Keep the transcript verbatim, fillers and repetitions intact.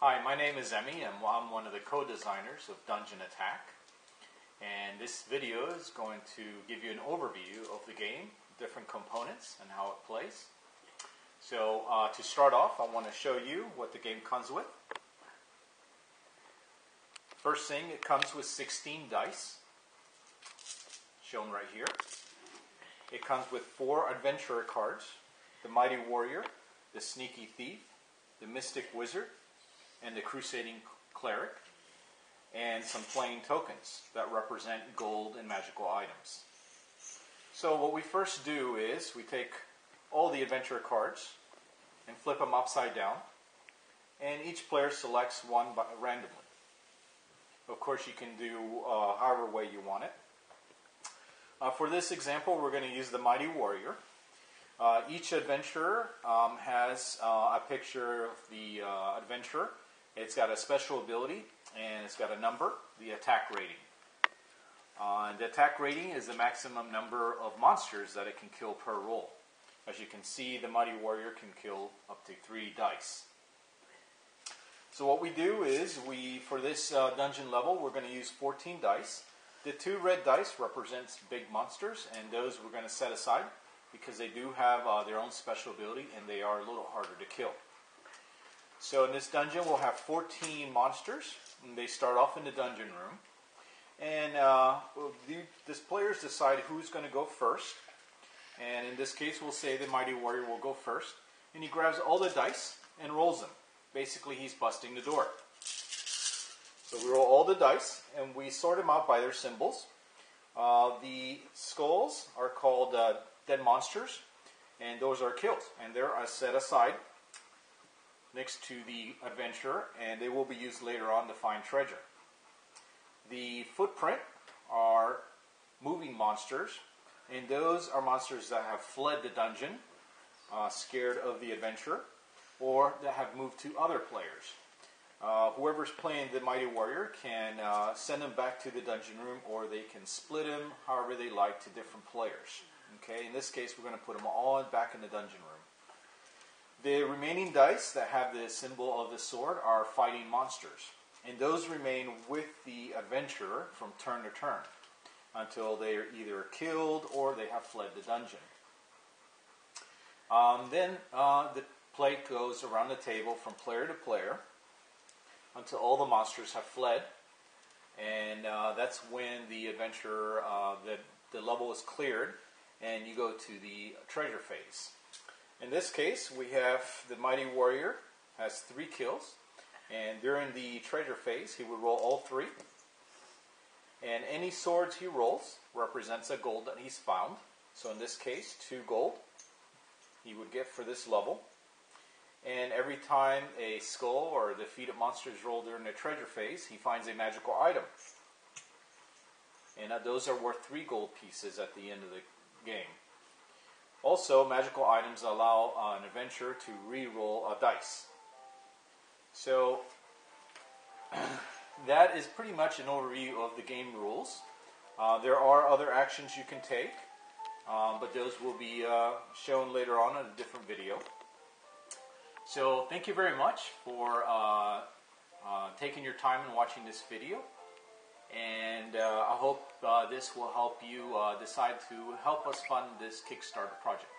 Hi, my name is Emmy, and I'm one of the co-designers of Dungeon Attack, and this video is going to give you an overview of the game, different components, and how it plays. So uh, to start off, I want to show you what the game comes with. First thing, it comes with sixteen dice, shown right here. It comes with four adventurer cards: the Mighty Warrior, the Sneaky Thief, the Mystic Wizard, and the Crusading Cleric, and some plain tokens that represent gold and magical items. So what we first do is we take all the adventurer cards and flip them upside down, and each player selects one by, randomly. Of course, you can do uh, however way you want it. Uh, for this example, we're going to use the Mighty Warrior. Uh, each adventurer um, has uh, a picture of the uh, adventurer. It's got a special ability, and it's got a number, the attack rating. Uh, and the attack rating is the maximum number of monsters that it can kill per roll. As you can see, the Mighty Warrior can kill up to three dice. So what we do is, we for this uh, dungeon level, we're going to use fourteen dice. The two red dice represents big monsters, and those we're going to set aside, because they do have uh, their own special ability, and they are a little harder to kill. So in this dungeon, we'll have fourteen monsters, and they start off in the dungeon room. And uh, the, the players decide who's going to go first. And in this case, we'll say the Mighty Warrior will go first. And he grabs all the dice and rolls them. Basically, he's busting the door. So we roll all the dice, and we sort them out by their symbols. Uh, the skulls are called uh, dead monsters, and those are killed. And they're set aside next to the adventurer, and they will be used later on to find treasure. The footprint are moving monsters, and those are monsters that have fled the dungeon, uh, scared of the adventurer, or that have moved to other players. Uh, whoever's playing the Mighty Warrior can uh, send them back to the dungeon room, or they can split them however they like to different players. Okay, in this case, we're going to put them all back in the dungeon room. The remaining dice that have the symbol of the sword are fighting monsters, and those remain with the adventurer from turn to turn until they are either killed or they have fled the dungeon. Um, then uh, the play goes around the table from player to player until all the monsters have fled, and uh, that's when the adventurer, uh, the, the level is cleared, and you go to the treasure phase. In this case, we have the Mighty Warrior has three kills, and during the treasure phase, he will roll all three, and any swords he rolls represents a gold that he's found. So in this case, two gold he would get for this level. And every time a skull or defeated monster is rolled during the treasure phase, he finds a magical item, and those are worth three gold pieces at the end of the game. Also, magical items allow uh, an adventurer to re-roll a dice. So that is pretty much an overview of the game rules. Uh, there are other actions you can take, um, but those will be uh, shown later on in a different video. So thank you very much for uh, uh, taking your time and watching this video. And uh, I hope uh, this will help you uh, decide to help us fund this Kickstarter project.